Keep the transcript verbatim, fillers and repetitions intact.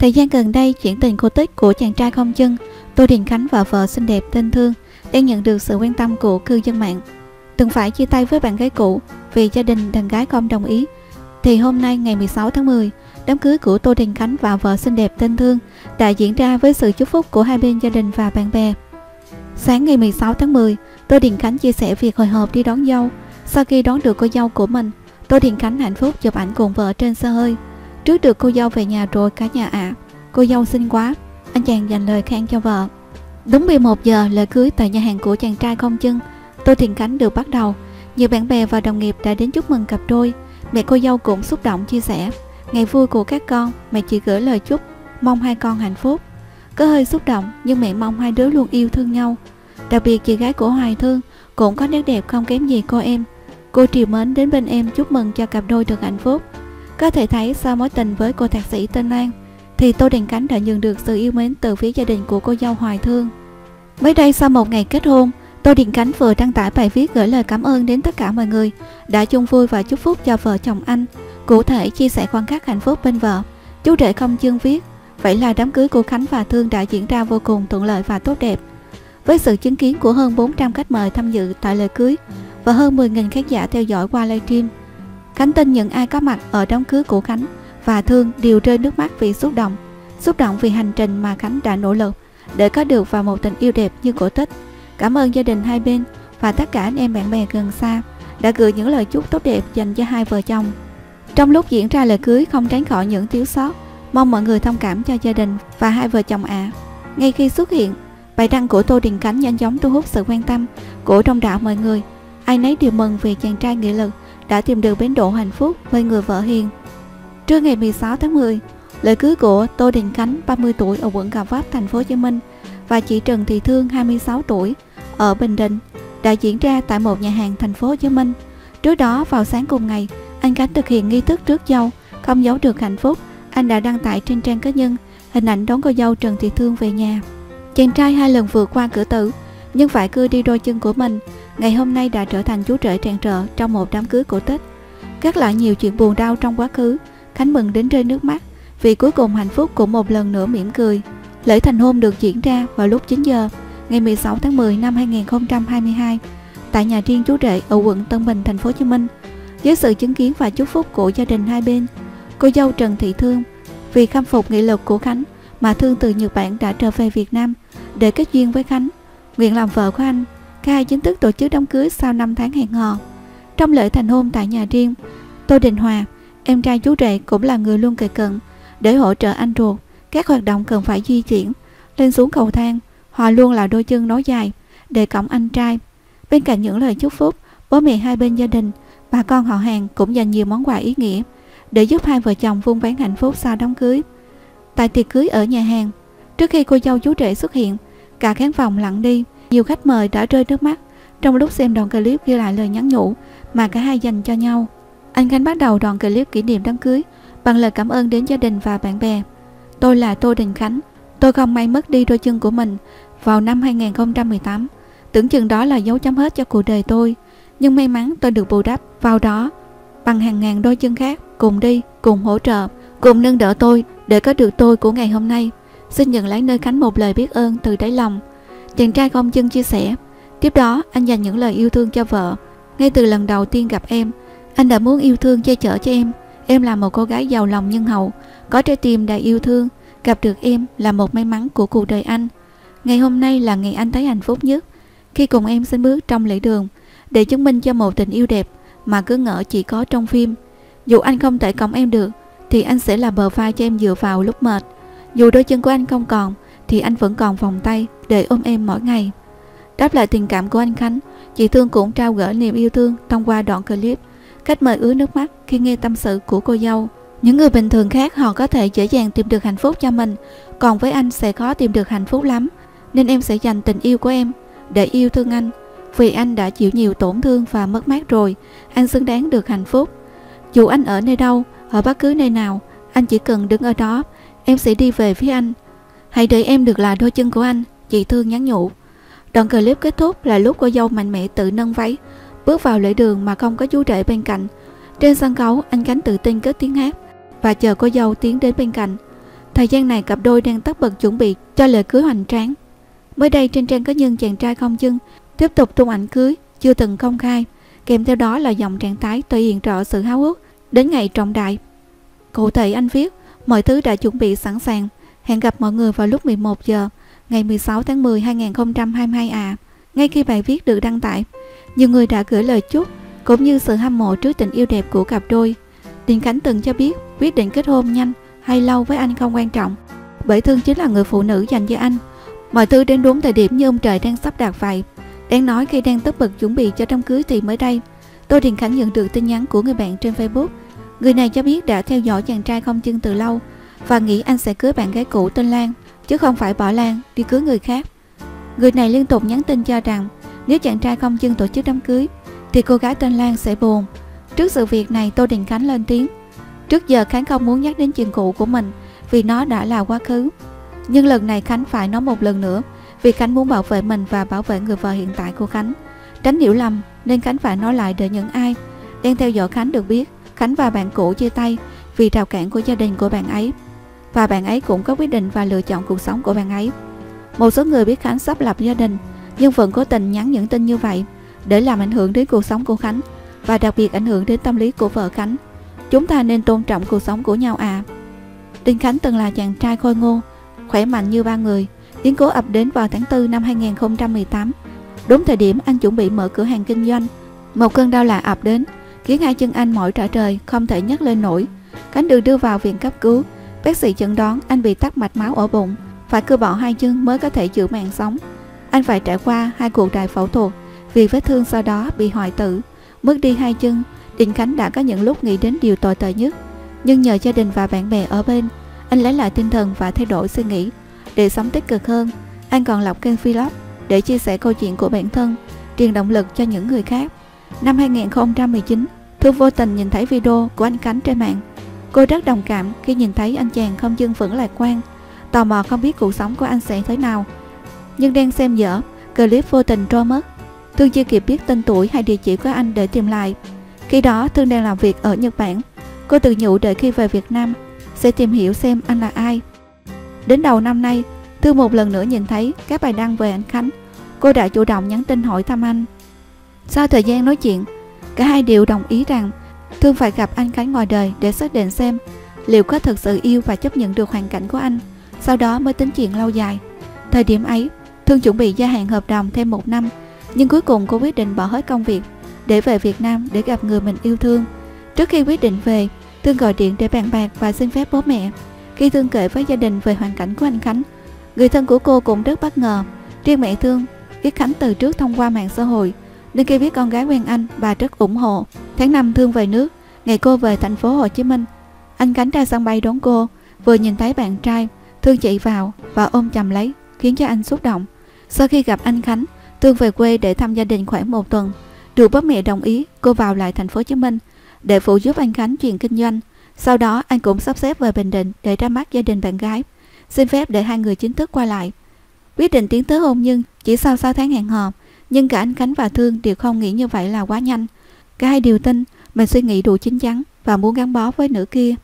Thời gian gần đây, chuyện tình cổ tích của chàng trai không chân Tô Đình Khánh và vợ xinh đẹp tên Thương đang nhận được sự quan tâm của cư dân mạng. Từng phải chia tay với bạn gái cũ vì gia đình đàn gái không đồng ý, thì hôm nay ngày mười sáu tháng mười, đám cưới của Tô Đình Khánh và vợ xinh đẹp tên Thương đã diễn ra với sự chúc phúc của hai bên gia đình và bạn bè. Sáng ngày mười sáu tháng mười, Tô Đình Khánh chia sẻ việc hồi hộp đi đón dâu. Sau khi đón được cô dâu của mình, Tô Đình Khánh hạnh phúc chụp ảnh cùng vợ trên xe hơi. Trước được cô dâu về nhà rồi cả nhà ạ. À. Cô dâu xinh quá, anh chàng dành lời khen cho vợ. Đúng mười một giờ, lễ cưới tại nhà hàng của chàng trai không chân Tô Đình Khánh được bắt đầu. Nhiều bạn bè và đồng nghiệp đã đến chúc mừng cặp đôi. Mẹ cô dâu cũng xúc động chia sẻ: ngày vui của các con, mẹ chỉ gửi lời chúc, mong hai con hạnh phúc. Có hơi xúc động nhưng mẹ mong hai đứa luôn yêu thương nhau. Đặc biệt chị gái của Hoài Thương cũng có nét đẹp không kém gì cô em. Cô triều mến đến bên em chúc mừng cho cặp đôi được hạnh phúc. Có thể thấy sau mối tình với cô thạc sĩ tên Lan thì Tô Đình Khánh đã nhận được sự yêu mến từ phía gia đình của cô dâu Hoài Thương. Mới đây, sau một ngày kết hôn, Tô Đình Khánh vừa đăng tải bài viết gửi lời cảm ơn đến tất cả mọi người đã chung vui và chúc phúc cho vợ chồng anh. Cụ thể chia sẻ khoảnh khắc hạnh phúc bên vợ, chú rể không chương viết: vậy là đám cưới của Khánh và Thương đã diễn ra vô cùng thuận lợi và tốt đẹp. Với sự chứng kiến của hơn bốn trăm khách mời tham dự tại lễ cưới và hơn mười nghìn khán giả theo dõi qua livestream, Khánh tin những ai có mặt ở đám cưới của Khánh và Thương đều rơi nước mắt vì xúc động. Xúc động vì hành trình mà Khánh đã nỗ lực để có được vào một tình yêu đẹp như cổ tích. Cảm ơn gia đình hai bên và tất cả anh em bạn bè gần xa đã gửi những lời chúc tốt đẹp dành cho hai vợ chồng. Trong lúc diễn ra lễ cưới không tránh khỏi những thiếu sót, mong mọi người thông cảm cho gia đình và hai vợ chồng ạ. À. Ngay khi xuất hiện, bài đăng của Tô Đình Khánh nhanh chóng thu hút sự quan tâm của đông đảo mọi người. Ai nấy đều mừng vì chàng trai nghị lực đã tìm được bến đỗ hạnh phúc bên người vợ hiền. Trưa ngày mười sáu tháng mười, lễ cưới của Tô Đình Khánh ba mươi tuổi ở quận Gò Vấp, thành phố Hồ Chí Minh và chị Trần Thị Thương hai mươi sáu tuổi ở Bình Định đã diễn ra tại một nhà hàng thành phố Hồ Chí Minh. Trước đó vào sáng cùng ngày, anh Khánh thực hiện nghi thức rước dâu, không giấu được hạnh phúc. Anh đã đăng tải trên trang cá nhân hình ảnh đón cô dâu Trần Thị Thương về nhà. Chàng trai hai lần vượt qua cửa tử nhưng phải cưa đi đôi chân của mình, ngày hôm nay đã trở thành chú rể tràn trợ trong một đám cưới cổ tích. Gác lại nhiều chuyện buồn đau trong quá khứ, Khánh mừng đến rơi nước mắt vì cuối cùng hạnh phúc cũng một lần nữa mỉm cười. Lễ thành hôn được diễn ra vào lúc chín giờ ngày mười sáu tháng mười năm hai nghìn không trăm hai mươi hai tại nhà riêng chú rể ở quận Tân Bình, thành phố Hồ Chí Minh. Với sự chứng kiến và chúc phúc của gia đình hai bên, cô dâu Trần Thị Thương vì khâm phục nghị lực của Khánh mà Thương từ Nhật Bản đã trở về Việt Nam để kết duyên với Khánh, nguyện làm vợ của anh. Cả hai chính thức tổ chức đám cưới sau năm tháng hẹn hò. Trong lễ thành hôn tại nhà riêng, Tô Đình Hòa, em trai chú rể cũng là người luôn kề cận để hỗ trợ anh ruột các hoạt động cần phải di chuyển, lên xuống cầu thang. Hòa luôn là đôi chân nối dài để cõng anh trai. Bên cạnh những lời chúc phúc, bố mẹ hai bên gia đình, bà con họ hàng cũng dành nhiều món quà ý nghĩa để giúp hai vợ chồng vun vén hạnh phúc sau đám cưới. Tại tiệc cưới ở nhà hàng, trước khi cô dâu chú rể xuất hiện, cả khán phòng lặng đi. Nhiều khách mời đã rơi nước mắt trong lúc xem đoạn clip ghi lại lời nhắn nhủ mà cả hai dành cho nhau. Anh Khánh bắt đầu đoạn clip kỷ niệm đám cưới bằng lời cảm ơn đến gia đình và bạn bè. Tôi là Tô Đình Khánh. Tôi không may mất đi đôi chân của mình vào năm hai nghìn không trăm mười tám. Tưởng chừng đó là dấu chấm hết cho cuộc đời tôi, nhưng may mắn tôi được bù đắp vào đó bằng hàng ngàn đôi chân khác cùng đi, cùng hỗ trợ, cùng nâng đỡ tôi để có được tôi của ngày hôm nay. Xin nhận lấy nơi Khánh một lời biết ơn từ đáy lòng, chàng trai không chân chia sẻ. Tiếp đó, anh dành những lời yêu thương cho vợ. Ngay từ lần đầu tiên gặp em, anh đã muốn yêu thương che chở cho em. Em là một cô gái giàu lòng nhân hậu, có trái tim đầy yêu thương. Gặp được em là một may mắn của cuộc đời anh. Ngày hôm nay là ngày anh thấy hạnh phúc nhất khi cùng em sánh bước trong lễ đường để chứng minh cho một tình yêu đẹp mà cứ ngỡ chỉ có trong phim. Dù anh không thể cõng em được thì anh sẽ là bờ vai cho em dựa vào lúc mệt. Dù đôi chân của anh không còn thì anh vẫn còn vòng tay để ôm em mỗi ngày. Đáp lại tình cảm của anh Khánh, chị Thương cũng trao gửi niềm yêu thương thông qua đoạn clip. Khách mời ứa nước mắt khi nghe tâm sự của cô dâu. Những người bình thường khác họ có thể dễ dàng tìm được hạnh phúc cho mình, còn với anh sẽ khó tìm được hạnh phúc lắm. Nên em sẽ dành tình yêu của em để yêu thương anh. Vì anh đã chịu nhiều tổn thương và mất mát rồi, anh xứng đáng được hạnh phúc. Dù anh ở nơi đâu, ở bất cứ nơi nào, anh chỉ cần đứng ở đó, em sẽ đi về phía anh. Hãy để em được là đôi chân của anh, chị Thương nhắn nhủ. Đoạn clip kết thúc là lúc cô dâu mạnh mẽ tự nâng váy bước vào lễ đường mà không có chú rể bên cạnh. Trên sân khấu, anh Khánh tự tin cất tiếng hát và chờ cô dâu tiến đến bên cạnh. Thời gian này cặp đôi đang tất bật chuẩn bị cho lễ cưới hoành tráng. Mới đây trên trang cá nhân chàng trai Không Chân tiếp tục tung ảnh cưới chưa từng công khai, kèm theo đó là dòng trạng thái thể hiện rõ sự háo hức đến ngày trọng đại. Cụ thể anh viết, mọi thứ đã chuẩn bị sẵn sàng, hẹn gặp mọi người vào lúc mười một giờ ngày mười sáu tháng mười hai nghìn không trăm hai mươi hai à. Ngay khi bài viết được đăng tải, nhiều người đã gửi lời chúc cũng như sự hâm mộ trước tình yêu đẹp của cặp đôi. Đình Khánh từng cho biết quyết định kết hôn nhanh hay lâu với anh không quan trọng, bởi Thương chính là người phụ nữ dành cho anh. Mọi thứ đến đúng thời điểm như ông trời đang sắp đặt vậy. Đáng nói khi đang tất bật chuẩn bị cho đám cưới thì mới đây, Tô Đình Khánh nhận được tin nhắn của người bạn trên Facebook. Người này cho biết đã theo dõi chàng trai Không Chân từ lâu và nghĩ anh sẽ cưới bạn gái cũ tên Lan, chứ không phải bỏ Lan đi cưới người khác. Người này liên tục nhắn tin cho rằng nếu chàng trai Không Chân tổ chức đám cưới thì cô gái tên Lan sẽ buồn. Trước sự việc này, Tô Đình Khánh lên tiếng. Trước giờ Khánh không muốn nhắc đến chuyện cũ của mình vì nó đã là quá khứ. Nhưng lần này Khánh phải nói một lần nữa vì Khánh muốn bảo vệ mình và bảo vệ người vợ hiện tại của Khánh. Tránh hiểu lầm nên Khánh phải nói lại để những ai đang theo dõi Khánh được biết, Khánh và bạn cũ chia tay vì rào cản của gia đình của bạn ấy. Và bạn ấy cũng có quyết định và lựa chọn cuộc sống của bạn ấy. Một số người biết Khánh sắp lập gia đình nhưng vẫn cố tình nhắn những tin như vậy để làm ảnh hưởng đến cuộc sống của Khánh và đặc biệt ảnh hưởng đến tâm lý của vợ Khánh. Chúng ta nên tôn trọng cuộc sống của nhau à. Đình Khánh từng là chàng trai khôi ngô, khỏe mạnh như ba người. Biến cố ập đến vào tháng tư năm hai nghìn không trăm mười tám, đúng thời điểm anh chuẩn bị mở cửa hàng kinh doanh. Một cơn đau lạ ập đến khiến hai chân anh mỏi rã rời, không thể nhấc lên nổi. Khánh được đưa vào viện cấp cứu. Bác sĩ chẩn đoán anh bị tắc mạch máu ở bụng, phải cưa bỏ hai chân mới có thể giữ mạng sống. Anh phải trải qua hai cuộc đại phẫu thuật vì vết thương sau đó bị hoại tử, mất đi hai chân. Đình Khánh đã có những lúc nghĩ đến điều tồi tệ nhất, nhưng nhờ gia đình và bạn bè ở bên, anh lấy lại tinh thần và thay đổi suy nghĩ để sống tích cực hơn. Anh còn lập kênh vlog để chia sẻ câu chuyện của bản thân, truyền động lực cho những người khác. Năm hai nghìn không trăm mười chín, Thương vô tình nhìn thấy video của anh Khánh trên mạng. Cô rất đồng cảm khi nhìn thấy anh chàng Không Chân vẫn lạc quan, tò mò không biết cuộc sống của anh sẽ thế nào. Nhưng đang xem dở, clip vô tình trôi mất. Thương chưa kịp biết tên tuổi hay địa chỉ của anh để tìm lại. Khi đó Thương đang làm việc ở Nhật Bản. Cô tự nhủ đợi khi về Việt Nam sẽ tìm hiểu xem anh là ai. Đến đầu năm nay, Thương một lần nữa nhìn thấy các bài đăng về anh Khánh. Cô đã chủ động nhắn tin hỏi thăm anh. Sau thời gian nói chuyện, cả hai đều đồng ý rằng Thương phải gặp anh Khánh ngoài đời để xác định xem liệu có thực sự yêu và chấp nhận được hoàn cảnh của anh, sau đó mới tính chuyện lâu dài. Thời điểm ấy, Thương chuẩn bị gia hạn hợp đồng thêm một năm, nhưng cuối cùng cô quyết định bỏ hết công việc để về Việt Nam để gặp người mình yêu thương. Trước khi quyết định về, Thương gọi điện để bàn bạc và xin phép bố mẹ. Khi Thương kể với gia đình về hoàn cảnh của anh Khánh, người thân của cô cũng rất bất ngờ. Riêng mẹ Thương biết Khánh từ trước thông qua mạng xã hội, nên khi biết con gái quen anh, bà rất ủng hộ. Tháng năm Thương về nước, ngày cô về thành phố Hồ Chí Minh. Anh Khánh ra sân bay đón cô, vừa nhìn thấy bạn trai, Thương chạy vào và ôm chầm lấy, khiến cho anh xúc động. Sau khi gặp anh Khánh, Thương về quê để thăm gia đình khoảng một tuần. Được bố mẹ đồng ý, cô vào lại thành phố Hồ Chí Minh để phụ giúp anh Khánh chuyện kinh doanh. Sau đó anh cũng sắp xếp về Bình Định để ra mắt gia đình bạn gái, xin phép để hai người chính thức qua lại. Quyết định tiến tới hôn nhân chỉ sau sáu tháng hẹn hò, nhưng cả anh Khánh và Thương đều không nghĩ như vậy là quá nhanh. Cả hai đều tin mình suy nghĩ đủ chín chắn và muốn gắn bó với nữ kia.